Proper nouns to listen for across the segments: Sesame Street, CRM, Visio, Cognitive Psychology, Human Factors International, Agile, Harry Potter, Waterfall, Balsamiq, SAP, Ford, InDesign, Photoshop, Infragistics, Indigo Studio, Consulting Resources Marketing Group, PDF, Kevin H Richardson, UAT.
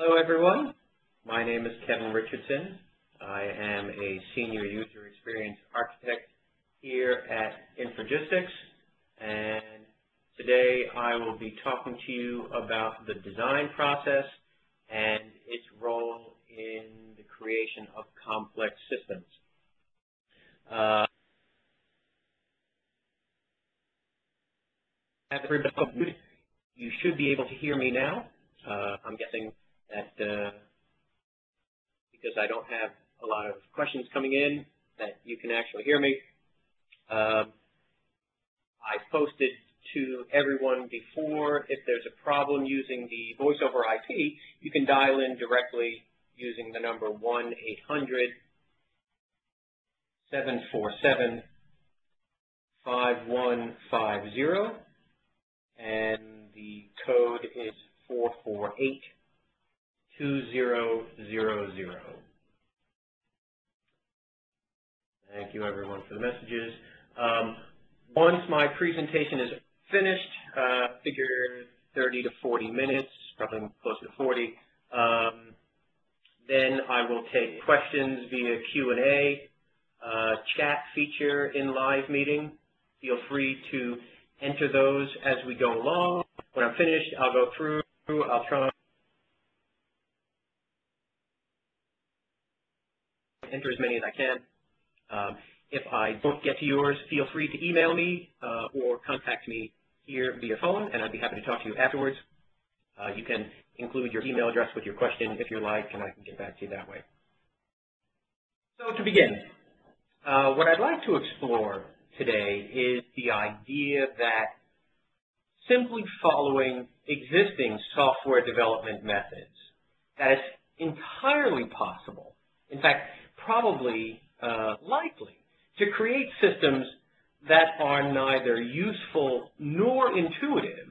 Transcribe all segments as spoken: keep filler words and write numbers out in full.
Hello everyone, my name is Kevin Richardson. I am a Senior User Experience Architect here at Infragistics, and today I will be talking to you about the design process and its role in the creation of complex systems. Uh, you should be able to hear me now. Uh, I'm guessing that uh, because I don't have a lot of questions coming in, that you can actually hear me. Um, I posted to everyone before, if there's a problem using the voice over I P, you can dial in directly using the number one eight hundred, seven four seven, five one five zero, and the code is four four eight, two zero zero zero. Thank you everyone for the messages. Um, once my presentation is finished, uh, figure thirty to forty minutes, probably closer to forty, um, then I will take questions via Q and A, uh, chat feature in live meeting. Feel free to enter those as we go along. When I'm finished, I'll go through, I'll try and enter as many as I can. Um, if I don't get to yours, feel free to email me uh, or contact me here via phone, and I'd be happy to talk to you afterwards. Uh, you can include your email address with your question if you like, and I can get back to you that way. So to begin, uh, what I'd like to explore today is the idea that simply following existing software development methods, that it's entirely possible, in fact, probably Uh, likely to create systems that are neither useful nor intuitive,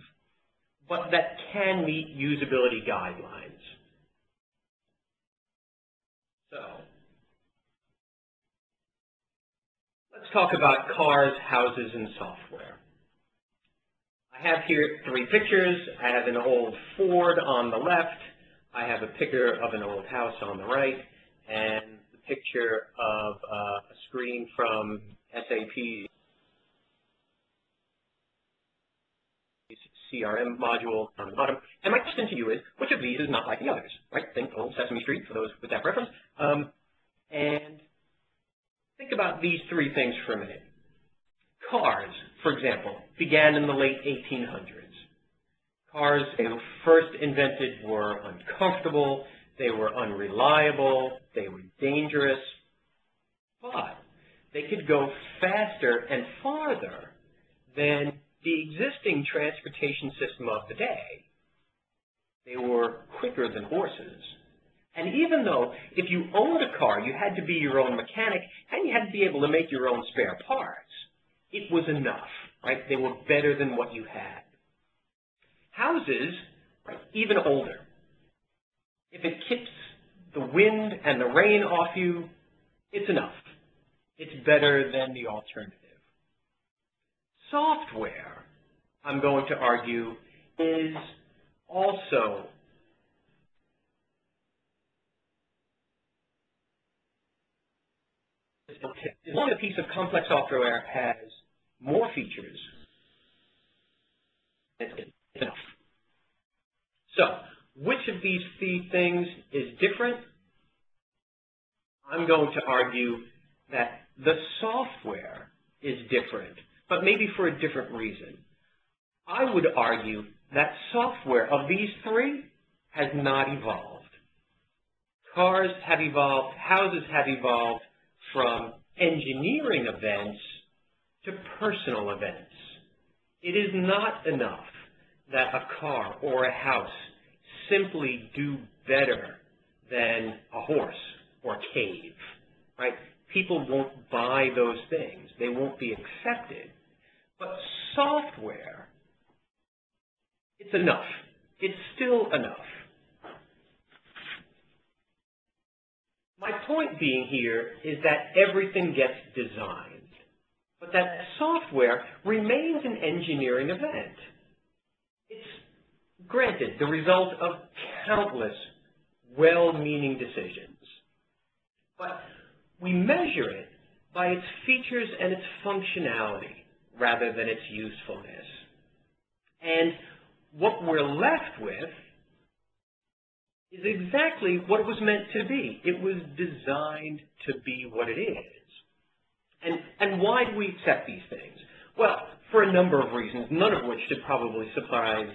but that can meet usability guidelines. So, let's talk about cars, houses, and software. I have here three pictures. I have an old Ford on the left, I have a picture of an old house on the right, and picture of uh, a screen from S A P's C R M module on the bottom. And my question to you is, which of these is not like the others? Right? Think old Sesame Street for those with that reference. Um, and think about these three things for a minute. Cars, for example, began in the late eighteen hundreds. Cars, they were first invented, were uncomfortable. They were unreliable, they were dangerous, but they could go faster and farther than the existing transportation system of the day. They were quicker than horses. And even though if you owned a car, you had to be your own mechanic and you had to be able to make your own spare parts, it was enough, right? They were better than what you had. Houses, right, even older. If it keeps the wind and the rain off you, it's enough. It's better than the alternative. Software, I'm going to argue, is also as long as a piece of complex software has more features, it's enough. So, which of these three things is different? I'm going to argue that the software is different, but maybe for a different reason. I would argue that software of these three has not evolved. Cars have evolved, houses have evolved from engineering events to personal events. It is not enough that a car or a house simply do better than a horse or a cave, right? People won't buy those things. They won't be accepted. But software, it's enough. It's still enough. My point being here is that everything gets designed, but that software remains an engineering event. It's granted, the result of countless well-meaning decisions. But we measure it by its features and its functionality rather than its usefulness. And what we're left with is exactly what it was meant to be. It was designed to be what it is. And, and why do we accept these things? Well, for a number of reasons, none of which should probably surprise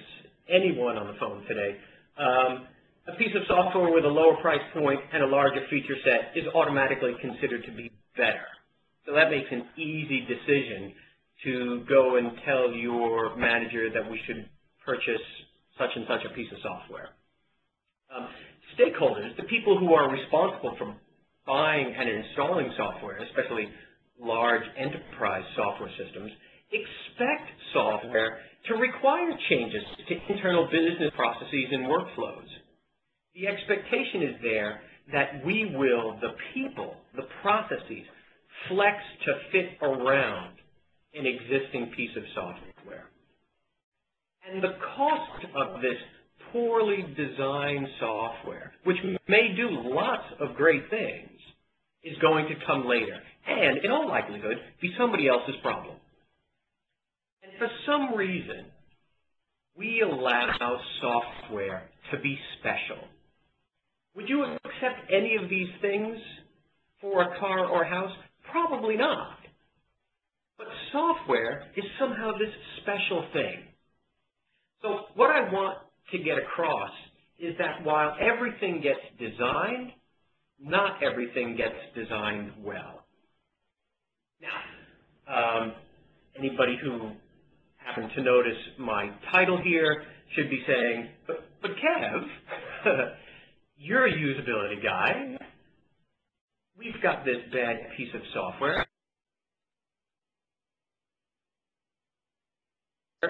anyone on the phone today. Um, a piece of software with a lower price point and a larger feature set is automatically considered to be better. So that makes an easy decision to go and tell your manager that we should purchase such and such a piece of software. Um, stakeholders, the people who are responsible for buying and installing software, especially large enterprise software systems, expect software to require changes to internal business processes and workflows. The expectation is there that we will, the people, the processes, flex to fit around an existing piece of software. And the cost of this poorly designed software, which may do lots of great things, is going to come later, and in all likelihood, be somebody else's problem. And for some reason, we allow software to be special. Would you accept any of these things for a car or house? Probably not. But software is somehow this special thing. So what I want to get across is that while everything gets designed, not everything gets designed well. Now, um, anybody who happened to notice my title here should be saying, but, but Kev, you're a usability guy. We've got this bad piece of software.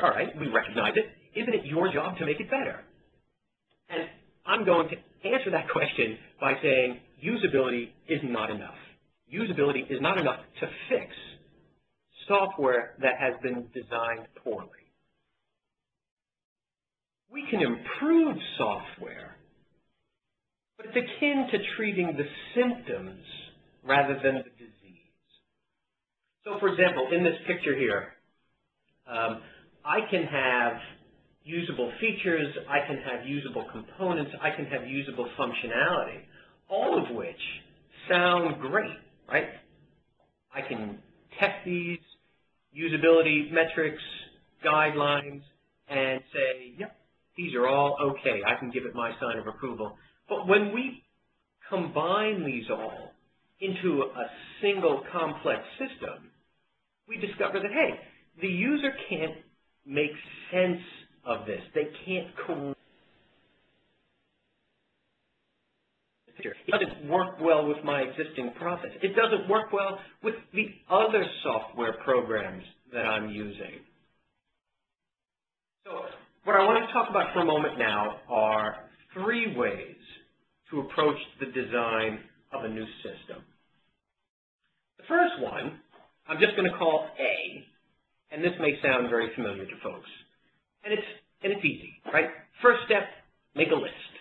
All right, we recognize it. Isn't it your job to make it better? And I'm going to answer that question by saying usability is not enough. Usability is not enough to fix software that has been designed poorly. We can improve software, but it's akin to treating the symptoms rather than the disease. So, for example, in this picture here, um, I can have usable features, I can have usable components, I can have usable functionality, all of which sound great, right? I can test these usability metrics, guidelines, and say, yep, these are all okay, I can give it my sign of approval. But when we combine these all into a single complex system, we discover that, hey, the user can't make sense of this. They can't correct the picture. It doesn't work well with my existing process. It doesn't work well with the other software programs that I'm using. So what I want to talk about for a moment now are three ways to approach the design of a new system. The first one, I'm just going to call A, and this may sound very familiar to folks. And it's, and it's easy, right? First step, make a list.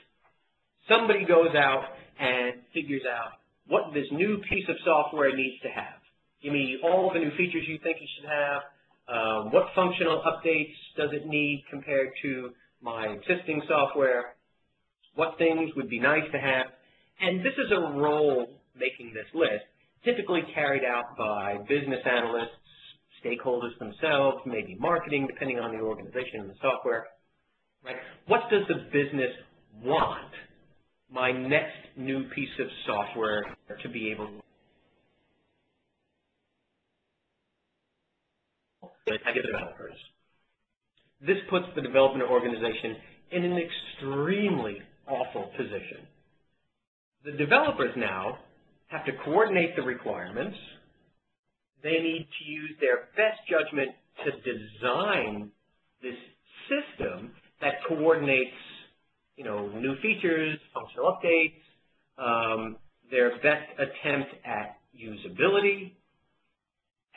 Somebody goes out and figures out what this new piece of software needs to have. Give me all the new features you think it should have. Uh, what functional updates does it need compared to my existing software? What things would be nice to have? And this is a role making this list, typically carried out by business analysts, stakeholders themselves, maybe marketing, depending on the organization and the software, right? What does the business want my next new piece of software to be able to give the developers? This puts the development organization in an extremely awful position. The developers now have to coordinate the requirements. They need to use their best judgment to design this system that coordinates, you know, new features, functional updates, um, their best attempt at usability,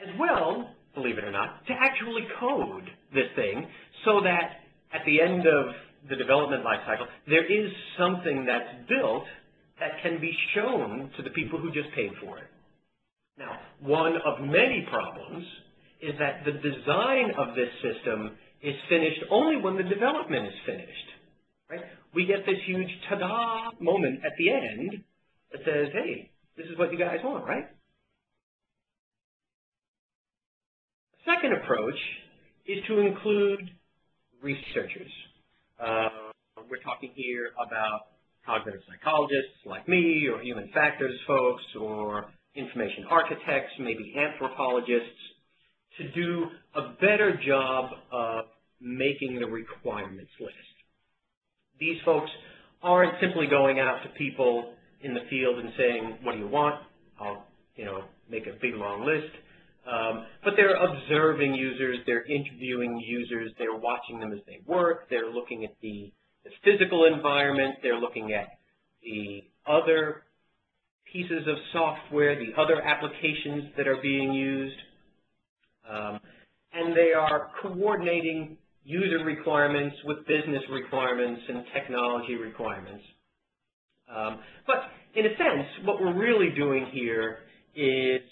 as well, believe it or not, to actually code this thing so that at the end of the development life cycle, there is something that's built that can be shown to the people who just paid for it. Now, one of many problems is that the design of this system is finished only when the development is finished, right? We get this huge ta-da moment at the end that says, hey, this is what you guys want, right? The second approach is to include researchers. Uh, we're talking here about cognitive psychologists like me, or human factors folks, or information architects, maybe anthropologists, to do a better job of making the requirements list. These folks aren't simply going out to people in the field and saying, what do you want? I'll, you know, make a big long list. Um, but they're observing users, they're interviewing users, they're watching them as they work, they're looking at the, the physical environment, they're looking at the other pieces of software, the other applications that are being used, um, and they are coordinating user requirements with business requirements and technology requirements. Um, but in a sense, what we're really doing here is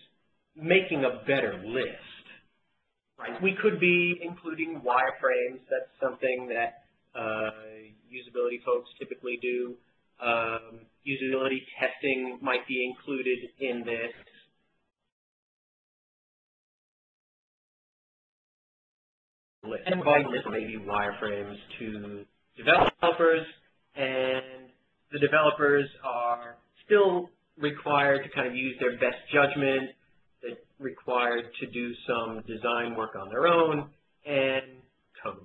making a better list, right? We could be including wireframes. That's something that uh, usability folks typically do. Um, usability testing might be included in this. List. And provide maybe wireframes to developers, and the developers are still required to kind of use their best judgment, that required to do some design work on their own, and code.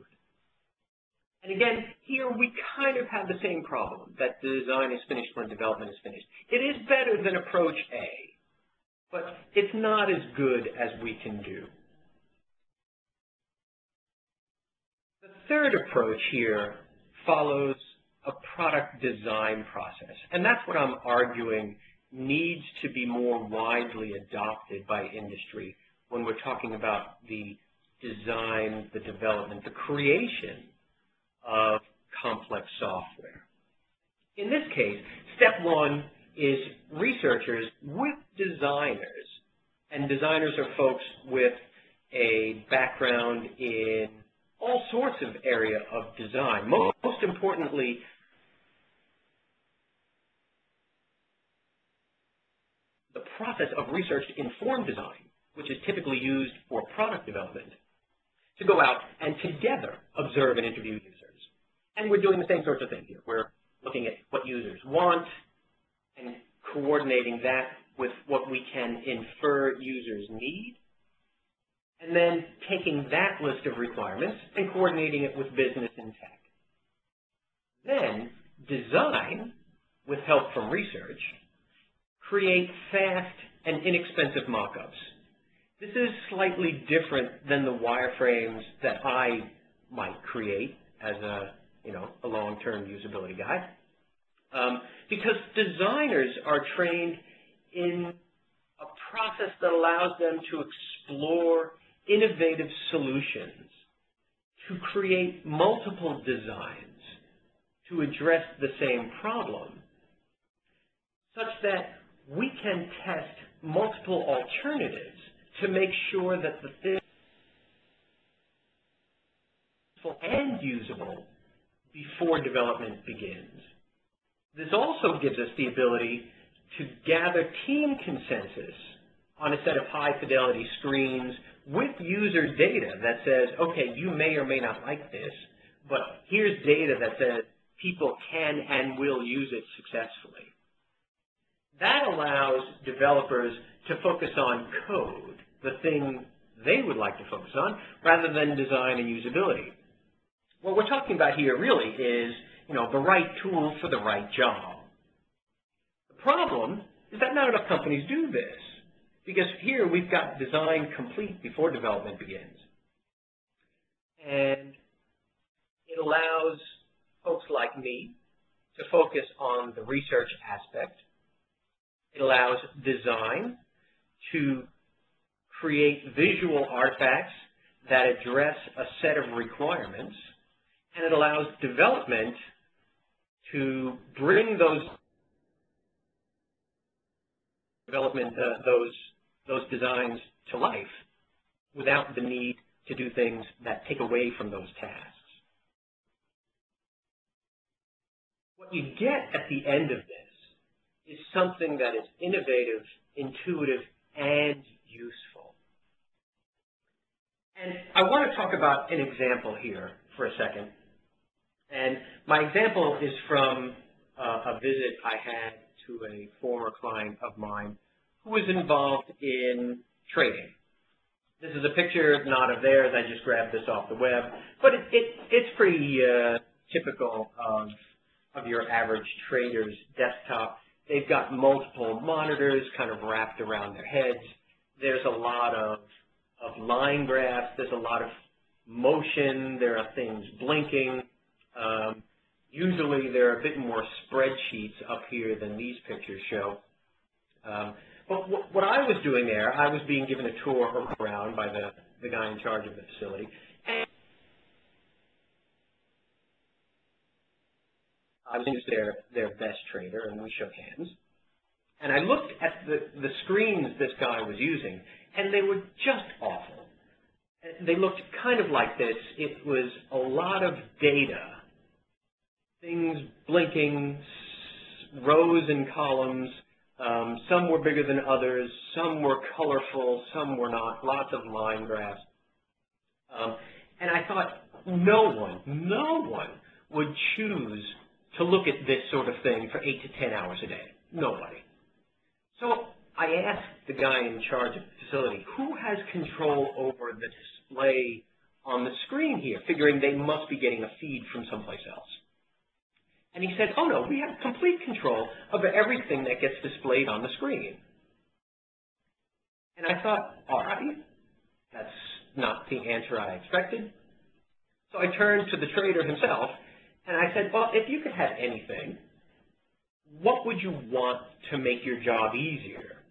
And again, here we kind of have the same problem, that the design is finished when development is finished. It is better than approach A, but it's not as good as we can do. The third approach here follows a product design process, and that's what I'm arguing needs to be more widely adopted by industry when we're talking about the design, the development, the creation of complex software. In this case, step one is researchers with designers, and designers are folks with a background in all sorts of area of design. Most, most importantly, the process of research-informed design, which is typically used for product development, to go out and together observe and interview users. And we're doing the same sorts of things here. We're looking at what users want and coordinating that with what we can infer users need, and then taking that list of requirements and coordinating it with business and tech. Then design, with help from research, create fast and inexpensive mock-ups. This is slightly different than the wireframes that I might create as a, you know, a long-term usability guy, um, because designers are trained in a process that allows them to explore innovative solutions, to create multiple designs to address the same problem, such that we can test multiple alternatives to make sure that the thing is and usable before development begins. This also gives us the ability to gather team consensus on a set of high-fidelity screens with user data that says, okay, you may or may not like this, but here's data that says people can and will use it successfully. That allows developers to focus on code, the thing they would like to focus on, rather than design and usability. What we're talking about here really is, you know, the right tool for the right job. The problem is that not enough companies do this, because here we've got design complete before development begins. And it allows folks like me to focus on the research aspect. It allows design to create visual artifacts that address a set of requirements, and it allows development to bring those development uh, those those designs to life without the need to do things that take away from those tasks. What you get at the end of this is something that is innovative, intuitive, and useful. And I want to talk about an example here for a second. And my example is from uh, a visit I had to a former client of mine who was involved in trading. This is a picture, not of theirs. I just grabbed this off the web, but it, it, it's pretty uh, typical of, of your average trader's desktop. They've got multiple monitors kind of wrapped around their heads. There's a lot of, of line graphs. There's a lot of motion. There are things blinking. Um, usually there are a bit more spreadsheets up here than these pictures show. Um, but w what I was doing there, I was being given a tour around by the, the guy in charge of the facility. And I was their, their best trader, and we shook hands. And I looked at the, the screens this guy was using, and they were just awful. They looked kind of like this. It was a lot of data. Things blinking, rows and columns, um, some were bigger than others, some were colorful, some were not, lots of line graphs. Um, and I thought, no one, no one would choose to look at this sort of thing for eight to ten hours a day. Nobody. So I asked the guy in charge of the facility, who has control over the display on the screen here, figuring they must be getting a feed from someplace else. And he said, oh, no, we have complete control of everything that gets displayed on the screen. And I thought, all right, that's not the answer I expected. So I turned to the trader himself, and I said, well, if you could have anything, what would you want to make your job easier?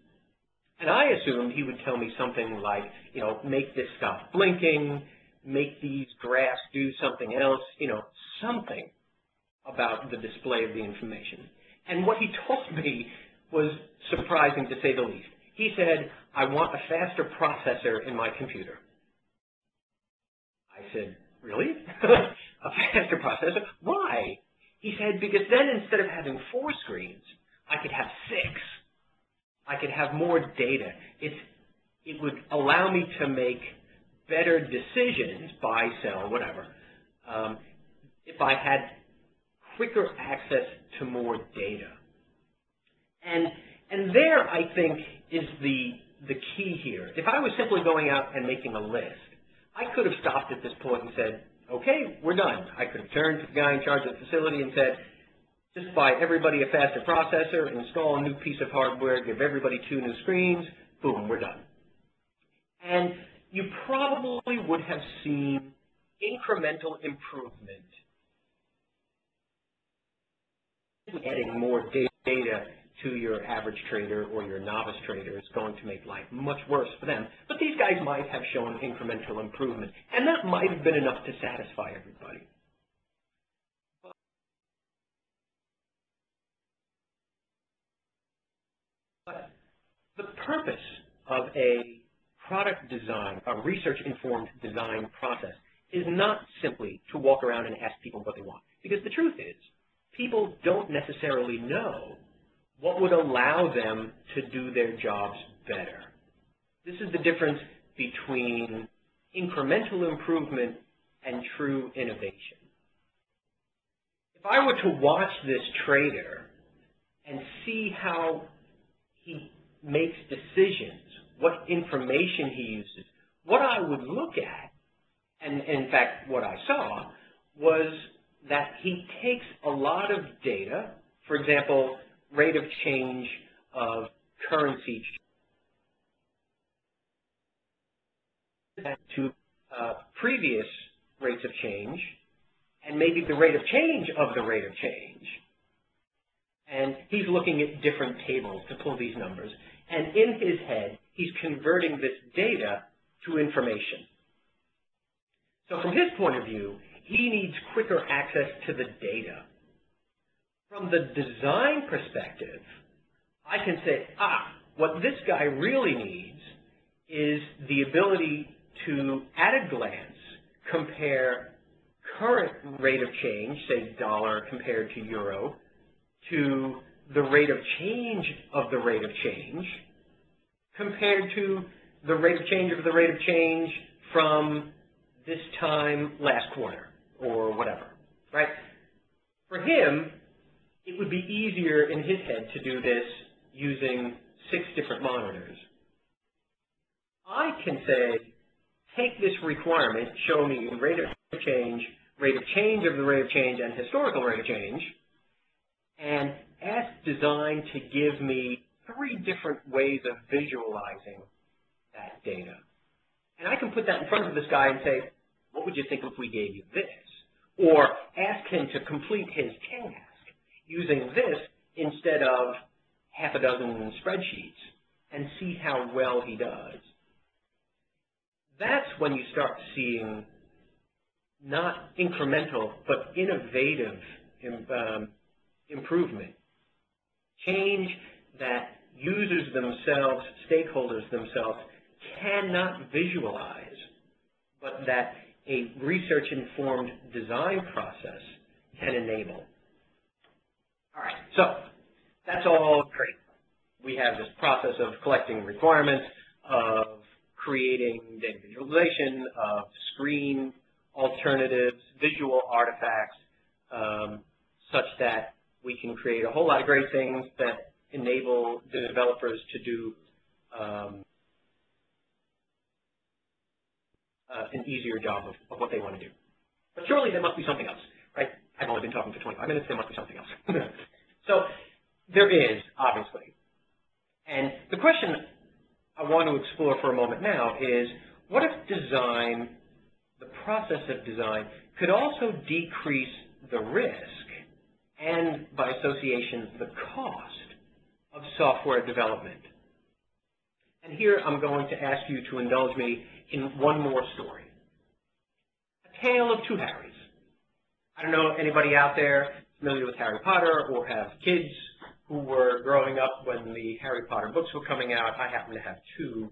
And I assumed he would tell me something like, you know, make this stop blinking, make these graphs do something else, you know, something about the display of the information. And what he told me was surprising, to say the least. He said, I want a faster processor in my computer. I said, really? A faster processor? Why? He said, because then instead of having four screens, I could have six. I could have more data. It's, it would allow me to make better decisions, buy, sell, whatever, um, if I had quicker access to more data. And, and there, I think, is the, the key here. If I was simply going out and making a list, I could have stopped at this point and said, okay, we're done. I could have turned to the guy in charge of the facility and said, just buy everybody a faster processor, install a new piece of hardware, give everybody two new screens, boom, we're done. And you probably would have seen incremental improvement, adding more data to your average trader or your novice trader is going to make life much worse for them. But these guys might have shown incremental improvement, and that might have been enough to satisfy everybody. But the purpose of a product design, a research-informed design process, is not simply to walk around and ask people what they want. Because the truth is, people don't necessarily know what would allow them to do their jobs better. This is the difference between incremental improvement and true innovation. If I were to watch this trader and see how he makes decisions, what information he uses, what I would look at, and, and in fact what I saw, was that he takes a lot of data, for example, rate of change of currency, to uh, previous rates of change, and maybe the rate of change of the rate of change. And he's looking at different tables to pull these numbers. And in his head, he's converting this data to information. So from his point of view, he needs quicker access to the data. From the design perspective, I can say, ah, what this guy really needs is the ability to, at a glance, compare current rate of change, say dollar compared to euro, to the rate of change of the rate of change, compared to the rate of change of the rate of change from this time last quarter or whatever, right? For him, it would be easier in his head to do this using six different monitors. I can say, take this requirement, show me rate of change, rate of change of the rate of change, and historical rate of change, and ask design to give me three different ways of visualizing that data. And I can put that in front of this guy and say, what would you think if we gave you this? Or ask him to complete his task using this instead of half a dozen spreadsheets and see how well he does. That's when you start seeing not incremental but innovative um, improvement. Change that users themselves, stakeholders themselves, cannot visualize, but that a research-informed design process can enable. All right, so that's all great. We have this process of collecting requirements, of creating data visualization, of screen alternatives, visual artifacts, um, such that we can create a whole lot of great things that enable the developers to do um, Uh, an easier job of, of what they want to do. But surely there must be something else, right? I've only been talking for twenty-five minutes, there must be something else. So there is, obviously. And the question I want to explore for a moment now is, what if design, the process of design, could also decrease the risk and, by association, the cost of software development? And here I'm going to ask you to indulge me in one more story. A tale of two Harrys. I don't know if anybody out there familiar with Harry Potter or have kids who were growing up when the Harry Potter books were coming out. I happen to have two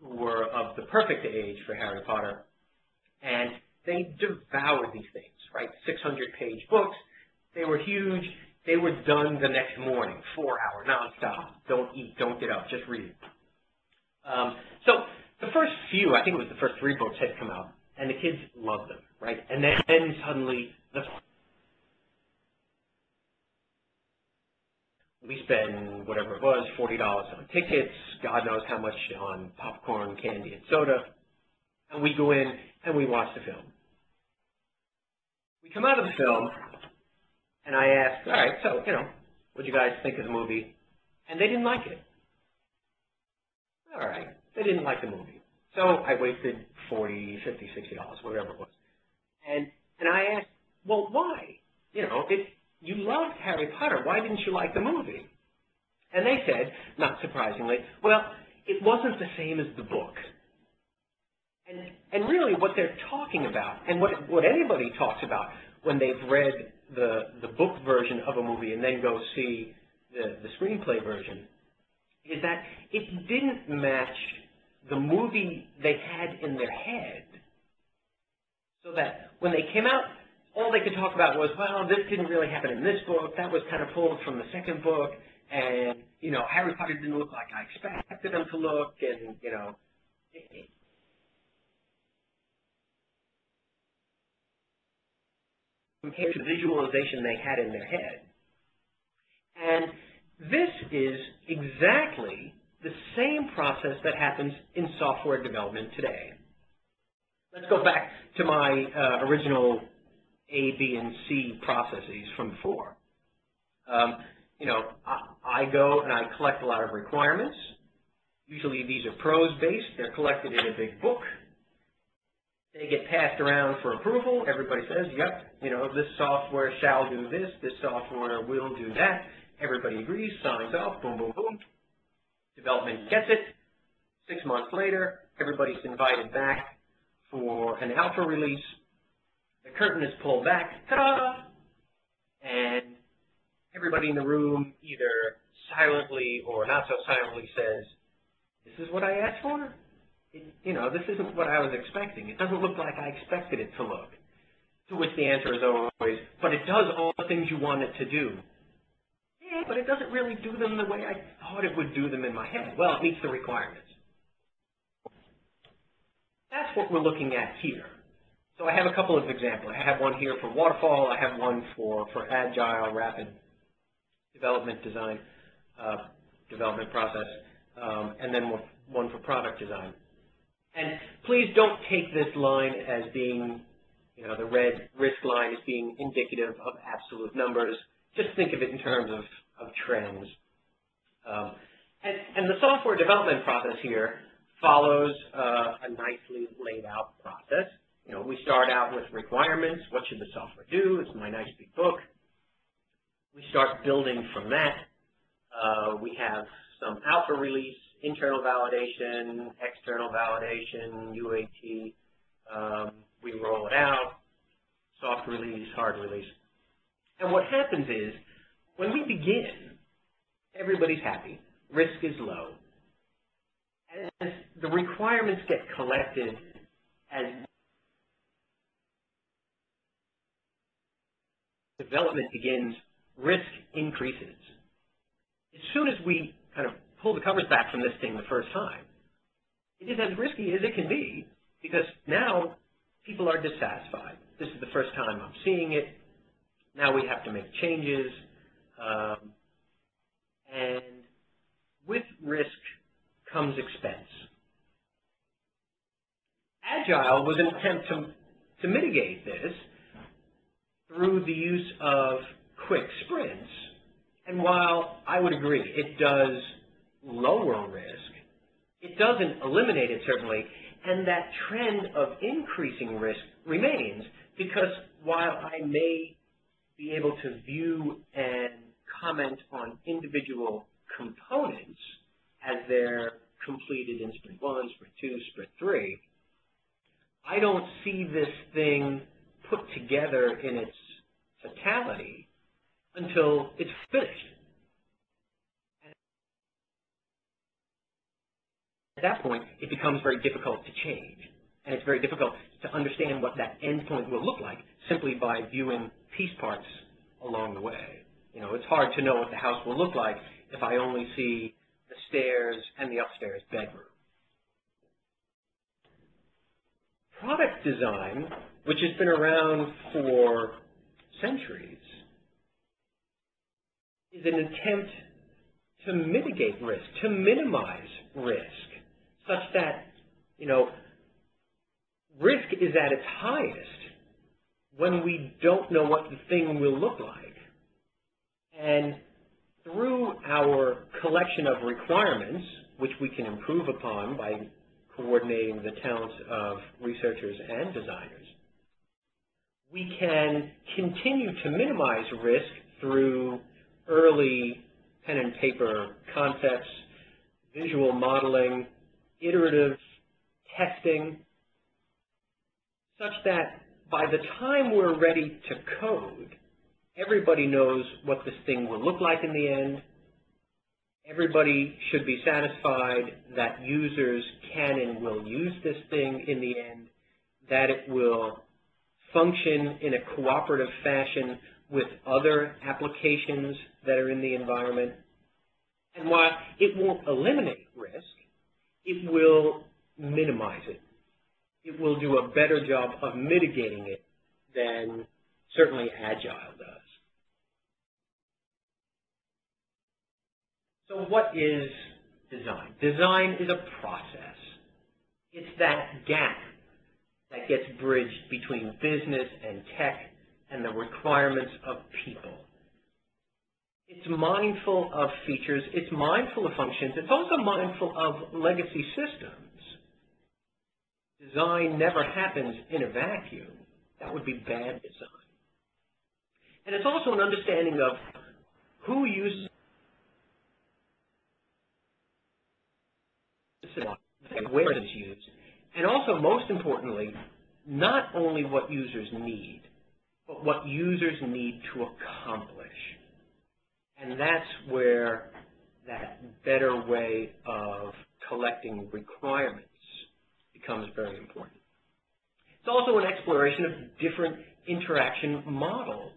who were of the perfect age for Harry Potter. And they devoured these things, right? six hundred page books. They were huge. They were done the next morning, four hour, nonstop. Don't eat, don't get up, just read. Um, so, the first few, I think it was the first three books had come out, and the kids loved them, right? And then, then suddenly, the we spend whatever it was, forty dollars on tickets, God knows how much on popcorn, candy, and soda, and we go in and we watch the film. We come out of the film, and I asked, all right, so, you know, what do you guys think of the movie? And they didn't like it. All right. They didn't like the movie. So I wasted forty, fifty, sixty dollars, whatever it was. And and I asked, well, why? You know, if you loved Harry Potter, why didn't you like the movie? And they said, not surprisingly, well, it wasn't the same as the book. And and really what they're talking about, and what what anybody talks about when they've read the the book version of a movie and then go see the, the screenplay version, is that it didn't match the movie they had in their head, so that when they came out, all they could talk about was, well, this didn't really happen in this book, that was kind of pulled from the second book, and, you know, Harry Potter didn't look like I expected him to look, and, you know, it, it, compared to the visualization they had in their head. And this is exactly the same process that happens in software development today. Let's go back to my uh, original A, B, and C processes from before. Um, you know, I, I go and I collect a lot of requirements. Usually these are prose-based. They're collected in a big book. They get passed around for approval. Everybody says, yep, you know, this software shall do this. This software will do that. Everybody agrees, signs off, boom, boom, boom. Development gets it. Six months later, everybody's invited back for an alpha release. the curtain is pulled back, ta-da! And everybody in the room either silently or not so silently says, this is what I asked for? It, you know, this isn't what I was expecting. It doesn't look like I expected it to look. To which the answer is always, but it does all the things you want it to do. Yeah, but it doesn't really do them the way I thought it would do them in my head. Well, it meets the requirements. That's what we're looking at here. So I have a couple of examples. I have one here for Waterfall. I have one for, for Agile, Rapid Development Design, uh, Development Process, um, and then one for Product Design. And please don't take this line as being, you know, the red risk line as being indicative of absolute numbers. Just think of it in terms of, of trends. Um, and, and the software development process here follows uh, a nicely laid out process. You know, we start out with requirements. What should the software do? It's my nice big book. We start building from that. Uh, we have some alpha release, internal validation, external validation, U A T. Um, we roll it out, soft release, hard release. And what happens is, when we begin, everybody's happy, risk is low. As the requirements get collected, as development begins, risk increases. As soon as we kind of pull the covers back from this thing the first time, it is as risky as it can be, because now people are dissatisfied. This is the first time I'm seeing it. Now we have to make changes. Um, and with risk comes expense. Agile was an attempt to, to mitigate this through the use of quick sprints. And while I would agree, it does lower risk, it doesn't eliminate it, certainly, and that trend of increasing risk remains, because while I may be able to view and comment on individual components as they're completed in Sprint one, Sprint two, Sprint three, I don't see this thing put together in its totality until it's finished. At that point, it becomes very difficult to change, and it's very difficult to understand what that endpoint will look like simply by viewing piece parts along the way. You know, it's hard to know what the house will look like if I only see the stairs and the upstairs bedroom. Product design, which has been around for centuries, is an attempt to mitigate risk, to minimize risk, such that, you know, risk is at its highest when we don't know what the thing will look like. And through our collection of requirements, which we can improve upon by coordinating the talents of researchers and designers, we can continue to minimize risk through early pen and paper concepts, visual modeling, iterative testing, such that by the time we're ready to code, everybody knows what this thing will look like in the end. Everybody should be satisfied that users can and will use this thing in the end, that it will function in a cooperative fashion with other applications that are in the environment. And while it won't eliminate risk, it will minimize it. It will do a better job of mitigating it than certainly Agile does. So what is design? Design is a process. It's that gap that gets bridged between business and tech and the requirements of people. It's mindful of features. It's mindful of functions. It's also mindful of legacy systems. Design never happens in a vacuum. That would be bad design. And it's also an understanding of who uses where it's used, and also, most importantly, not only what users need, but what users need to accomplish. And that's where that better way of collecting requirements becomes very important. It's also an exploration of different interaction models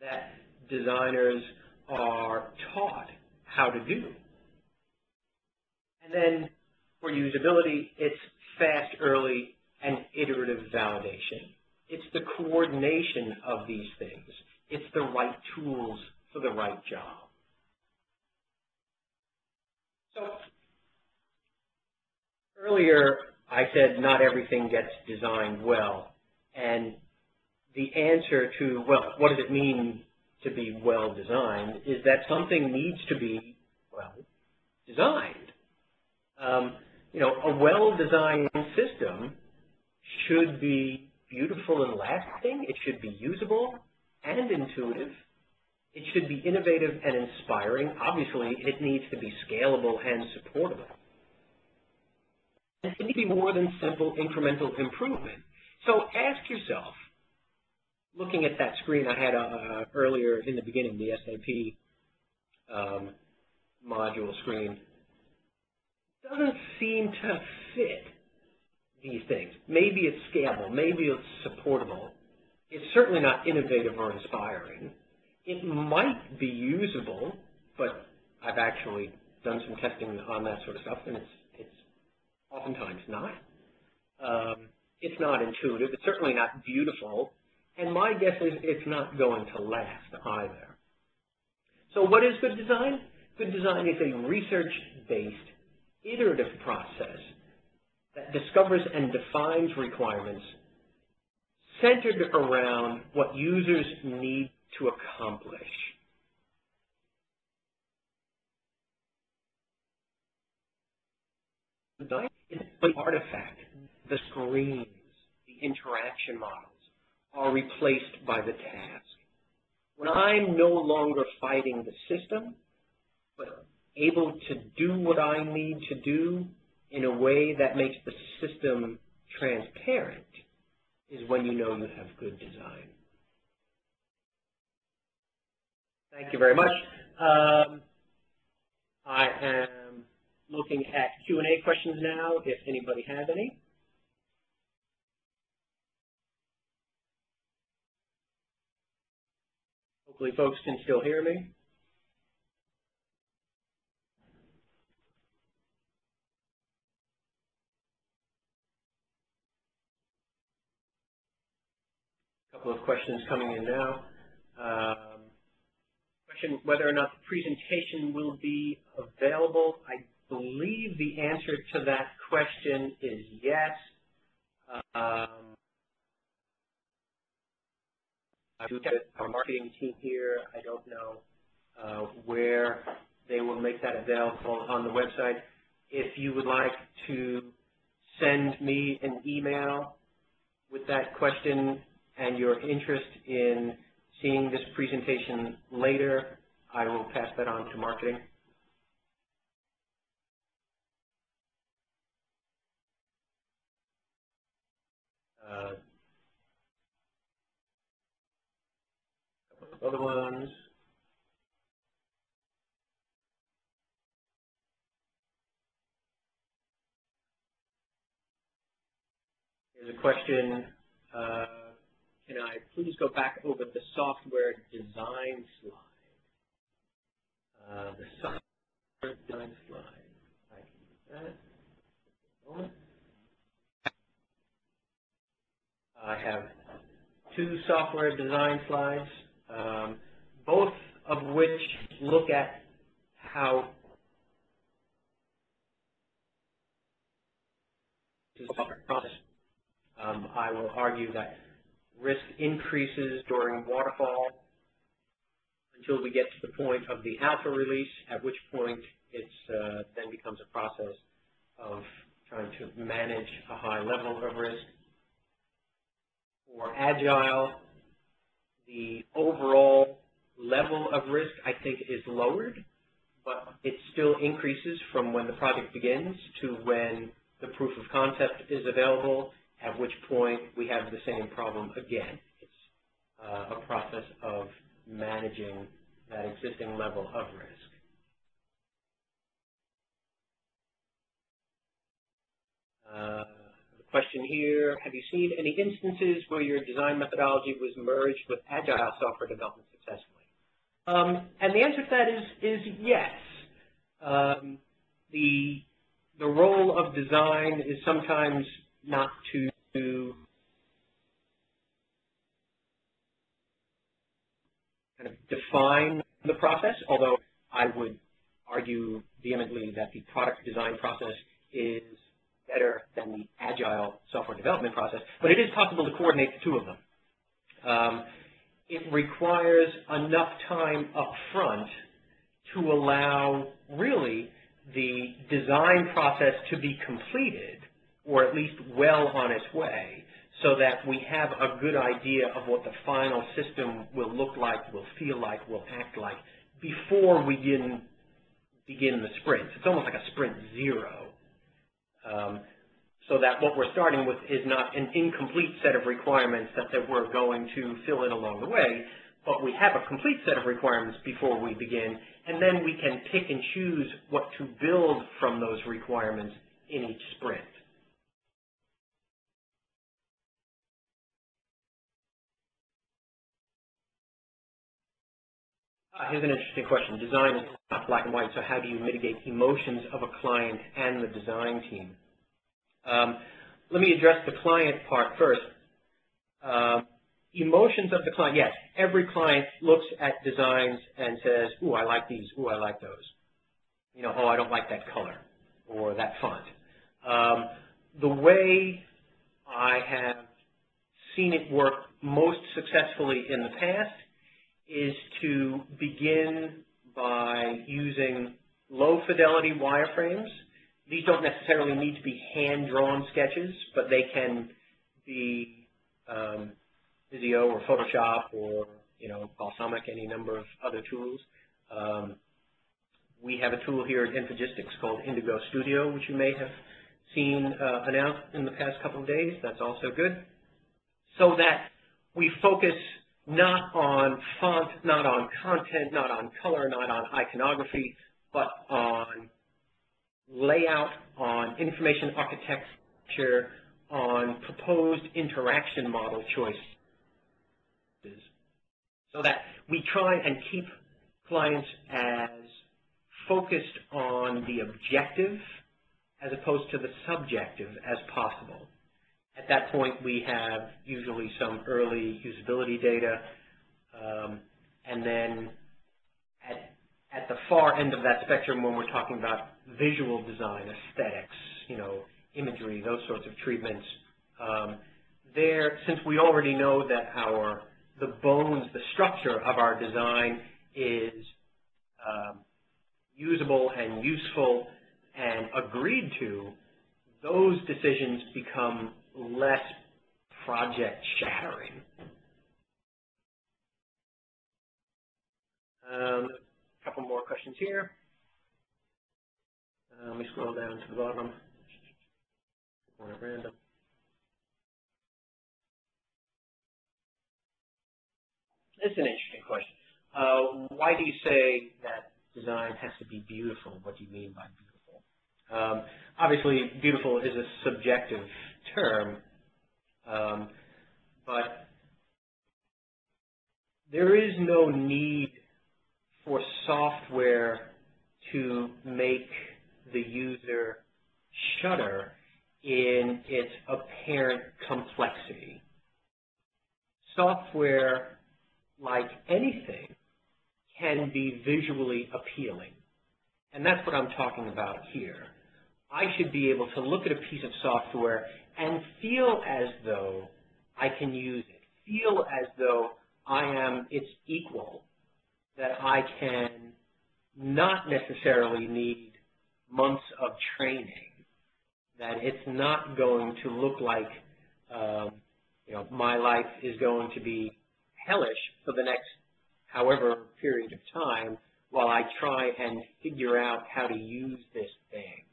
that designers are taught how to do. And then for usability, it's fast, early, and iterative validation. It's the coordination of these things. It's the right tools for the right job. So earlier I said not everything gets designed well, and the answer to, well, what does it mean to be well designed, is that something needs to be well designed. Um, you know, a well-designed system should be beautiful and lasting, it should be usable and intuitive, it should be innovative and inspiring. Obviously, it needs to be scalable and supportable. And it needs to be more than simple incremental improvement. So ask yourself, looking at that screen I had uh, earlier in the beginning, the S A P um, module screen, doesn't seem to fit these things. Maybe it's scalable, maybe it's supportable. It's certainly not innovative or inspiring. It might be usable, but I've actually done some testing on that sort of stuff, and it's, it's oftentimes not. Um, it's not intuitive. It's certainly not beautiful, and my guess is it's not going to last either. So what is good design? Good design is a research-based, iterative process that discovers and defines requirements centered around what users need to accomplish. Design is an artifact. The screens, the interaction models are replaced by the task. When I'm no longer fighting the system, but able to do what I need to do in a way that makes the system transparent, is when you know you have good design. Thank you very much. Um, I am looking at Q and A questions now, if anybody has any. Hopefully folks can still hear me. A couple of questions coming in now. Uh, Whether or not the presentation will be available, I believe the answer to that question is yes. Um, I do have our marketing team here. I don't know uh, where they will make that available on the website. If you would like to send me an email with that question and your interest in seeing this presentation later, I will pass that on to marketing. Uh, other ones. Here's a question. Uh, Can I please go back over the software design slide? Uh, the software design slide. I can do that. Just a moment. I have two software design slides, um, both of which look at how the software process. Um, I will argue that risk increases during waterfall until we get to the point of the alpha release, at which point it uh, then becomes a process of trying to manage a high level of risk. For Agile, the overall level of risk, I think, is lowered, but it still increases from when the project begins to when the proof of concept is available at which point we have the same problem again. It's uh, a process of managing that existing level of risk. Uh, the question here, have you seen any instances where your design methodology was merged with Agile software development successfully? Um, and the answer to that is, is yes. Um, the, the role of design is sometimes not to, to kind of define the process, although I would argue vehemently that the product design process is better than the Agile software development process, but it is possible to coordinate the two of them. Um, it requires enough time up front to allow, really, the design process to be completed, or at least well on its way, so that we have a good idea of what the final system will look like, will feel like, will act like, before we begin, begin the sprints. It's almost like a sprint zero. Um, so that what we're starting with is not an incomplete set of requirements that, that we're going to fill in along the way, but we have a complete set of requirements before we begin, and then we can pick and choose what to build from those requirements in each sprint. Uh, here's an interesting question. Design is not black and white, so how do you mitigate emotions of a client and the design team? Um, let me address the client part first. Uh, emotions of the client, yes, every client looks at designs and says, ooh, I like these, ooh, I like those. You know, oh, I don't like that color or that font. Um, the way I have seen it work most successfully in the past is to begin by using low fidelity wireframes. These don't necessarily need to be hand-drawn sketches, but they can be um, Visio or Photoshop or, you know, Balsamiq, any number of other tools. Um, we have a tool here at Infragistics called Indigo Studio, which you may have seen uh, announced in the past couple of days. That's also good. So that we focus not on font, not on content, not on color, not on iconography, but on layout, on information architecture, on proposed interaction model choices, so that we try and keep clients as focused on the objective as opposed to the subjective as possible. At that point, we have usually some early usability data, um, and then at, at the far end of that spectrum, when we're talking about visual design, aesthetics, you know, imagery, those sorts of treatments, um, there, since we already know that our, the bones, the structure of our design is um, usable and useful and agreed to, those decisions become less project shattering. Um, a couple more questions here. Uh, let me scroll down to the bottom. One at random. This is an interesting question. Uh, why do you say that design has to be beautiful? What do you mean by beautiful? Um, obviously, beautiful is a subjective term, um, but there is no need for software to make the user shudder in its apparent complexity. Software, like anything, can be visually appealing, and that's what I'm talking about here. I should be able to look at a piece of software and feel as though I can use it, feel as though I am its equal, that I can not necessarily need months of training, that it's not going to look like, um, you know, my life is going to be hellish for the next however period of time while I try and figure out how to use this thing.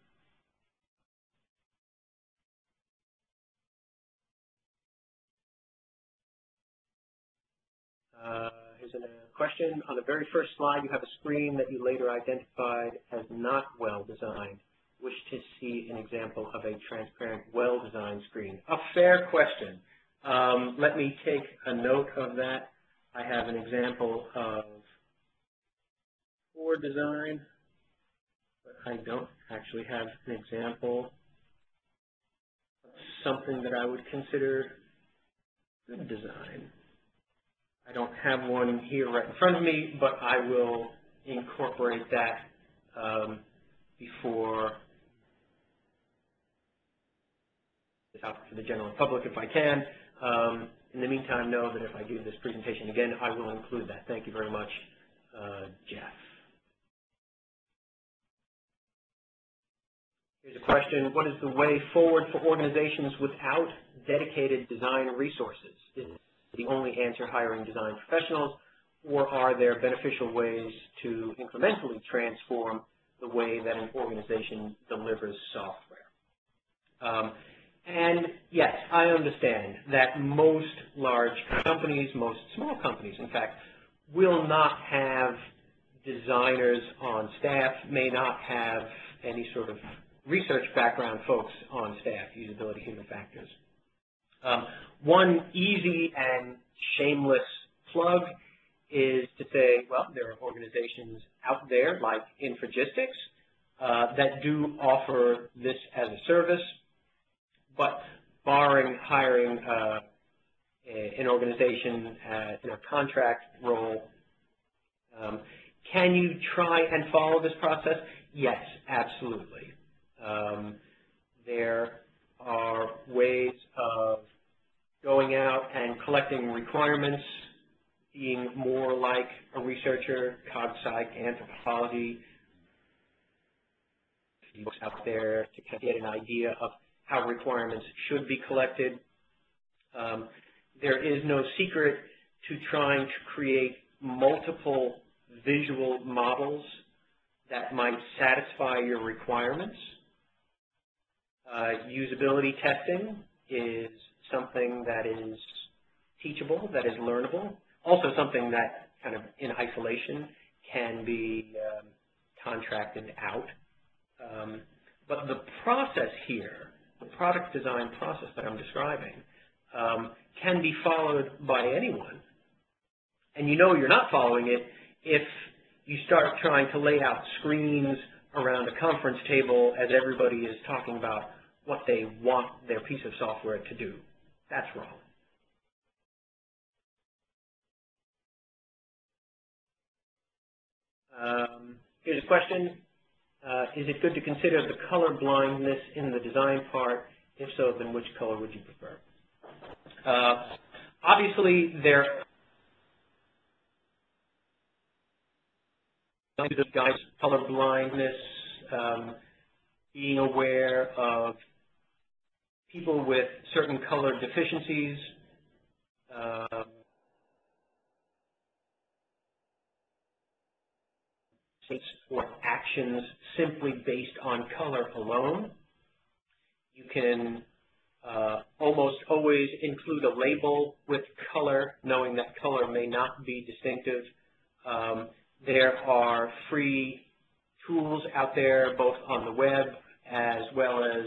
uh, is a question. On the very first slide, you have a screen that you later identified as not well-designed. Wish to see an example of a transparent, well-designed screen. A fair question. Um, let me take a note of that. I have an example of Ford design, but I don't actually have an example of something that I would consider good design. I don't have one here right in front of me, but I will incorporate that um, before it's out to the general public if I can. Um, in the meantime, know that if I do this presentation again, I will include that. Thank you very much, uh, Jeff. Here's a question. What is the way forward for organizations without dedicated design resources? Is the only answer hiring design professionals, or are there beneficial ways to incrementally transform the way that an organization delivers software? Um, And yes, I understand that most large companies, most small companies, in fact, will not have designers on staff, may not have any sort of research background folks on staff, usability, human factors. Um, one easy and shameless plug is to say, well, there are organizations out there like Infragistics uh, that do offer this as a service. But barring hiring uh, an organization uh, in a contract role, um, can you try and follow this process? Yes, absolutely. Um, there are ways of going out and collecting requirements, being more like a researcher, cog psych, anthropology, folks out there to kind of get an idea of how requirements should be collected. Um, there is no secret to trying to create multiple visual models that might satisfy your requirements. Uh, usability testing is something that is teachable, that is learnable, also something that kind of in isolation can be um, contracted out. Um, but the process here, the product design process that I'm describing um, can be followed by anyone, and you know you're not following it if you start trying to lay out screens around a conference table as everybody is talking about what they want their piece of software to do. That's wrong. Um, here's a question. Uh, is it good to consider the color blindness in the design part? If so, then which color would you prefer? Uh, obviously, there are color blindness, um, being aware of people with certain color deficiencies, uh, or actions simply based on color alone. You can uh, almost always include a label with color, knowing that color may not be distinctive. Um, there are free tools out there, both on the web as well as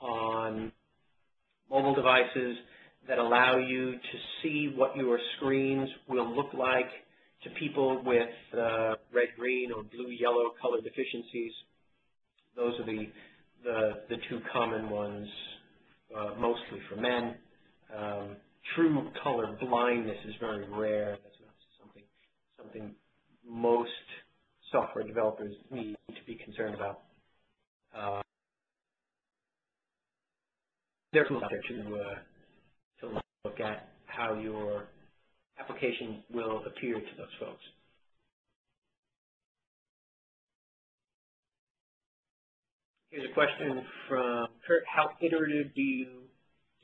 on mobile devices, that allow you to see what your screens will look like to people with uh, red, green, or blue, yellow color deficiencies. Those are the, the, the two common ones, uh, mostly for men. Um, true color blindness is very rare. That's not something, something most software developers need to be concerned about. Uh, there are tools out there to, uh, to look at how your application will appear to those folks. Here's a question from Kurt. How iterative do you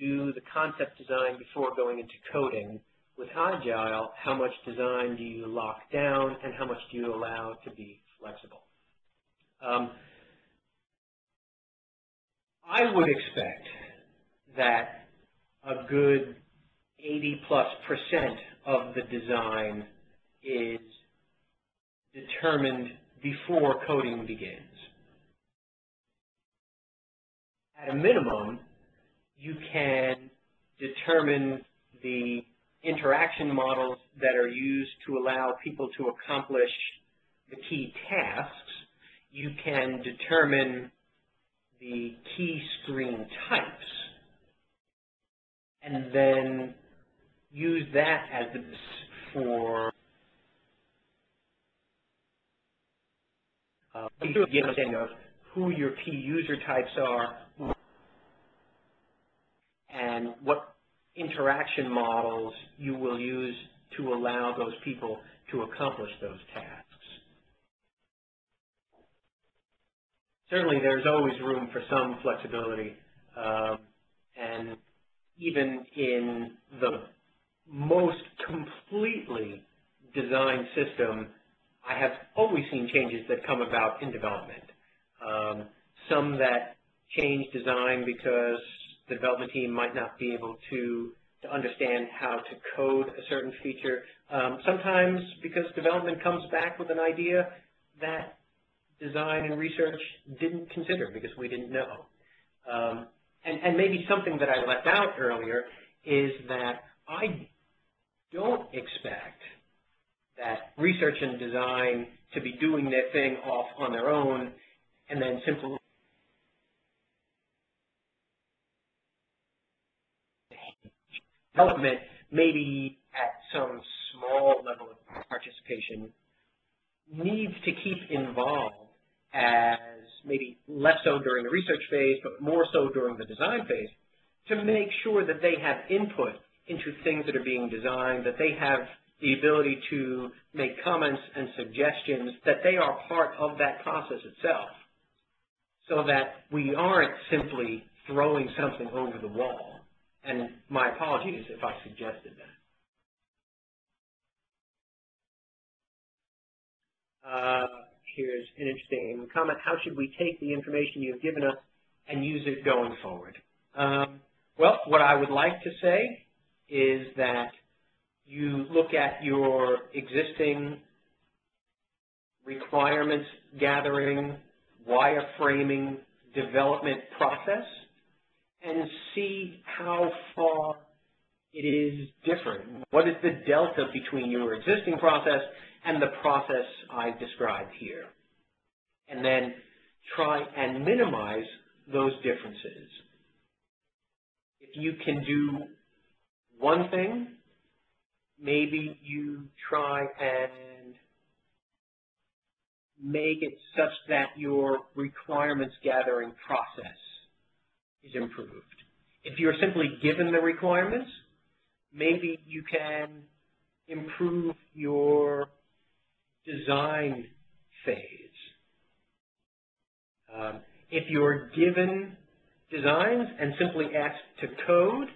do the concept design before going into coding? With Agile, how much design do you lock down and how much do you allow to be flexible? Um, I would expect that a good eighty plus percent of the design is determined before coding begins. At a minimum, you can determine the interaction models that are used to allow people to accomplish the key tasks. You can determine the key screen types and then use that as the basis for uh, a good understanding of who your key user types are and what interaction models you will use to allow those people to accomplish those tasks. Certainly, there's always room for some flexibility, um, and even in the most completely designed system, I have always seen changes that come about in development. Um, some that change design because the development team might not be able to, to understand how to code a certain feature. Um, sometimes because development comes back with an idea that design and research didn't consider because we didn't know. Um, and, and maybe something that I left out earlier is that I don't expect that research and design to be doing their thing off on their own and then simply development, maybe at some small level of participation, needs to keep involved as maybe less so during the research phase, but more so during the design phase, to make sure that they have input into things that are being designed, that they have the ability to make comments and suggestions, that they are part of that process itself, so that we aren't simply throwing something over the wall. And my apologies if I suggested that. Uh, here's an interesting comment. How should we take the information you've given us and use it going forward? Um, well, what I would like to say is that you look at your existing requirements gathering, wireframing, development process, and see how far it is different. What is the delta between your existing process and the process I described here? And then try and minimize those differences. If you can do one thing, maybe you try and make it such that your requirements gathering process is improved. If you're simply given the requirements, maybe you can improve your design phase. Um, if you're given designs and simply asked to code,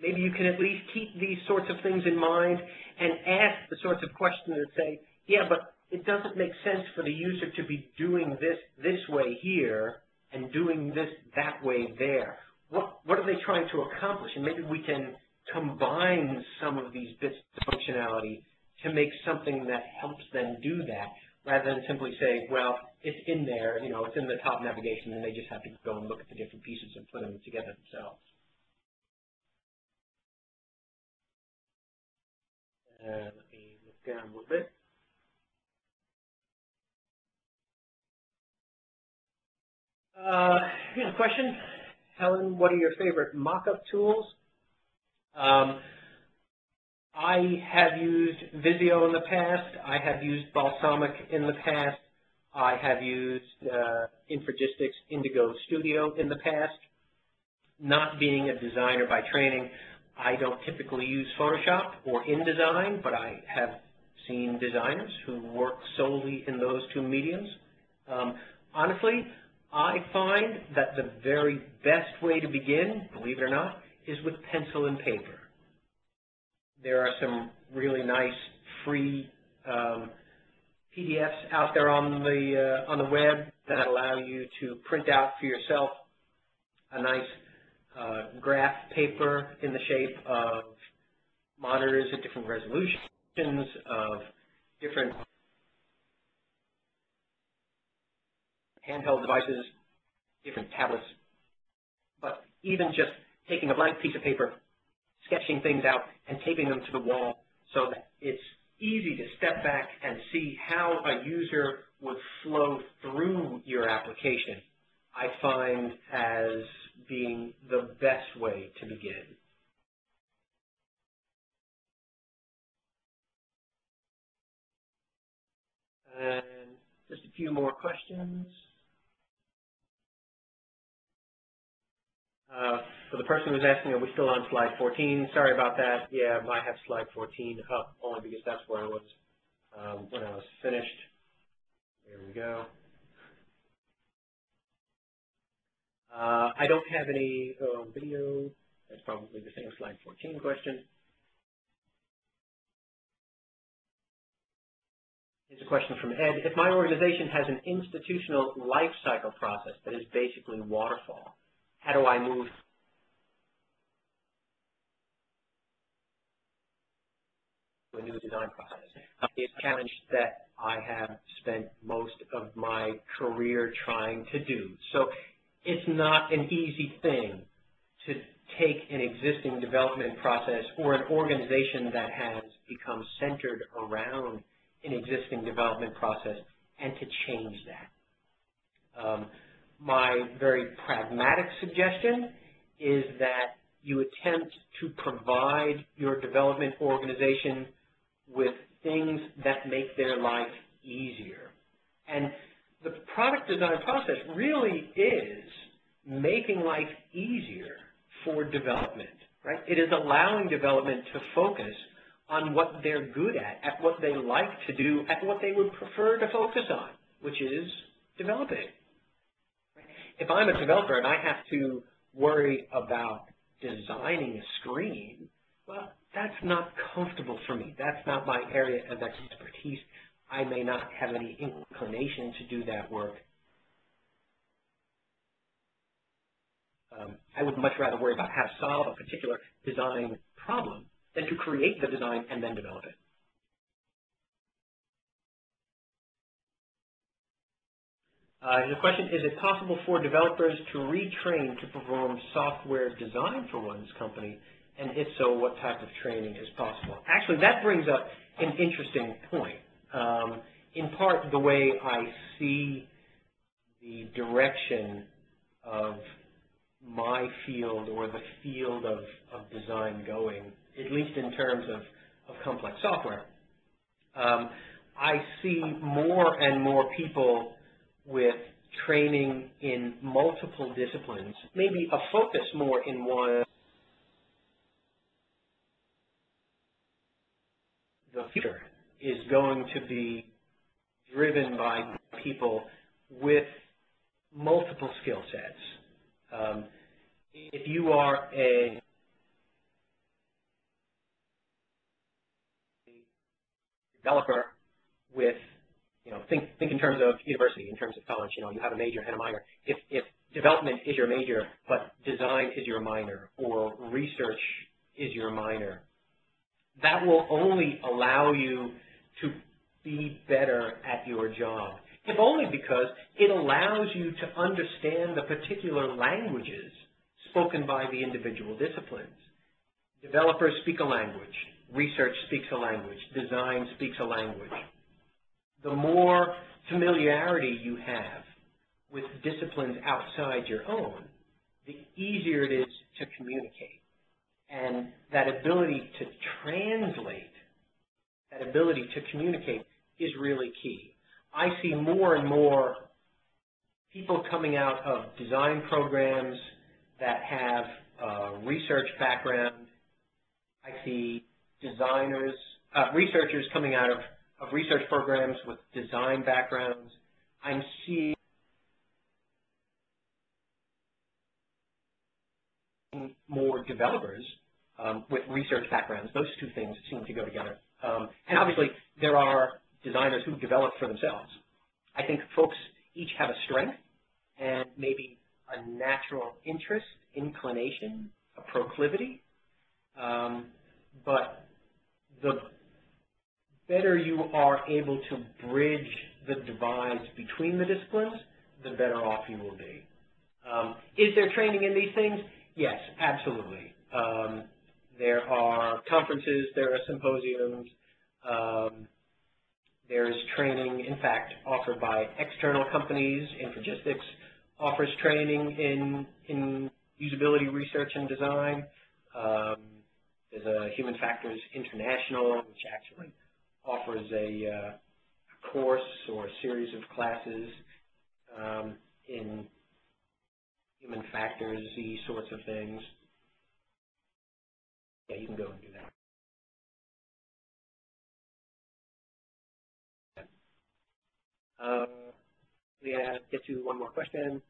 maybe you can at least keep these sorts of things in mind and ask the sorts of questions that say, yeah, but it doesn't make sense for the user to be doing this this way here and doing this that way there. What, what are they trying to accomplish? And maybe we can combine some of these bits of functionality to make something that helps them do that, rather than simply say, well, it's in there, you know, it's in the top navigation, and they just have to go and look at the different pieces and put them together themselves. Uh, let me look down a little bit. Uh, here's a question. Helen, what are your favorite mock-up tools? Um, I have used Visio in the past. I have used Balsamiq in the past. I have used uh, Infragistics Indigo Studio in the past. Not being a designer by training, I don't typically use Photoshop or InDesign, but I have seen designers who work solely in those two mediums. Um, honestly, I find that the very best way to begin, believe it or not, is with pencil and paper. There are some really nice free um, P D Fs out there on the uh, on the web that allow you to print out for yourself a nice uh, graph paper in the shape of monitors at different resolutions of different handheld devices, different tablets. But even just taking a blank piece of paper, sketching things out, and taping them to the wall so that it's easy to step back and see how a user would flow through your application, I find as being the best way to begin. And just a few more questions. Uh, for the person who was asking, are we still on slide fourteen? Sorry about that. Yeah, I have slide fourteen up only because that's where I was um, when I was finished. There we go. Uh, I don't have any uh, video. That's probably the same slide fourteen question. Here's a question from Ed. If my organization has an institutional life cycle process that is basically waterfall, how do I move? A new design process. Uh, it's a challenge that I have spent most of my career trying to do. So it's not an easy thing to take an existing development process or an organization that has become centered around an existing development process and to change that. Um, my very pragmatic suggestion is that you attempt to provide your development organization with things that make their life easier. And the product design process really is making life easier for development, right? It is allowing development to focus on what they're good at, at what they like to do, at what they would prefer to focus on, which is developing. If I'm a developer and I have to worry about designing a screen, well, that's not comfortable for me. That's not my area of expertise. I may not have any inclination to do that work. Um, I would much rather worry about how to solve a particular design problem than to create the design and then develop it. Uh, the question, is it possible for developers to retrain to perform software design for one's company? And if so, what type of training is possible? Actually, that brings up an interesting point. Um, in part, the way I see the direction of my field or the field of, of design going, at least in terms of, of complex software, um, I see more and more people with training in multiple disciplines, maybe a focus more in one. The future is going to be driven by people with multiple skill sets. Um, if you are a developer with, you know, think, think in terms of university, in terms of college, you know, you have a major and a minor. If, if development is your major, but design is your minor, or research is your minor, that will only allow you to be better at your job, if only because it allows you to understand the particular languages spoken by the individual disciplines. Developers speak a language. Research speaks a language. Design speaks a language. The more familiarity you have with disciplines outside your own, the easier it is to communicate. And that ability to translate, that ability to communicate is really key. I see more and more people coming out of design programs that have a research background. I see designers, uh, researchers coming out of, of research programs with design backgrounds. I'm seeing more developers um, with research backgrounds. Those two things seem to go together. Um, and obviously, there are designers who develop for themselves. I think folks each have a strength and maybe a natural interest, inclination, a proclivity. Um, but the better you are able to bridge the divides between the disciplines, the better off you will be. Um, is there training in these things? Yes, absolutely. Um, there are conferences, there are symposiums, um, there is training, in fact, offered by external companies. Infragistics offers training in, in usability research and design. Um, there's a Human Factors International, which actually offers a, uh, a course or a series of classes um, in human factors, these sorts of things. Yeah, you can go and do that. Um, yeah, get to one more question.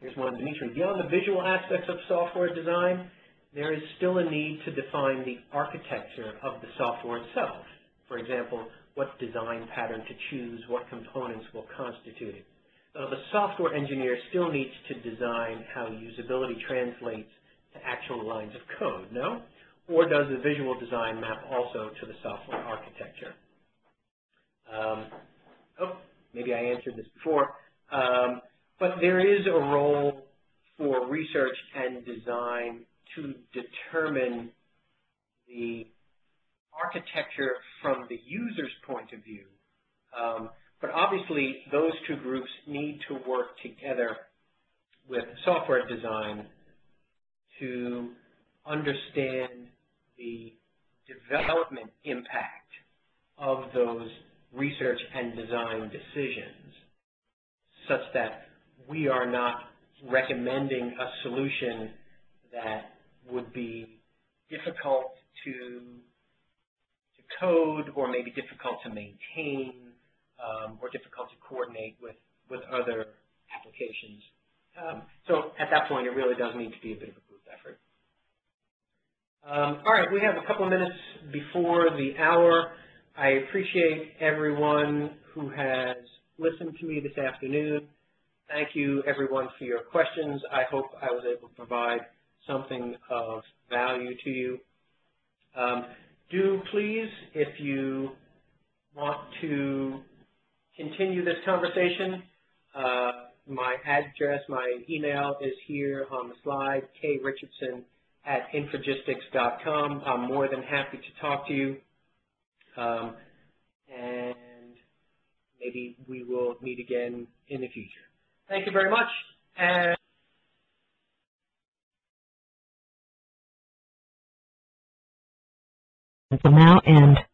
Here's one, Dimitri. Beyond the visual aspects of software design, there is still a need to define the architecture of the software itself. For example, what design pattern to choose, what components will constitute it. So the software engineer still needs to design how usability translates to actual lines of code, no? Or does the visual design map also to the software architecture? Um, oh, maybe I answered this before. Um, But there is a role for research and design to determine the architecture from the user's point of view. Um, but obviously, those two groups need to work together with software design to understand the development impact of those research and design decisions, such that we are not recommending a solution that would be difficult to, to code or maybe difficult to maintain um, or difficult to coordinate with, with other applications. Um, so at that point, it really does need to be a bit of a group effort. Um, all right, we have a couple of minutes before the hour. I appreciate everyone who has listened to me this afternoon. Thank you, everyone, for your questions. I hope I was able to provide something of value to you. Um, do please, if you want to continue this conversation, uh, my address, my email is here on the slide, k richardson at infragistics dot com. I'm more than happy to talk to you, um, and maybe we will meet again in the future. Thank you very much. And it will now end.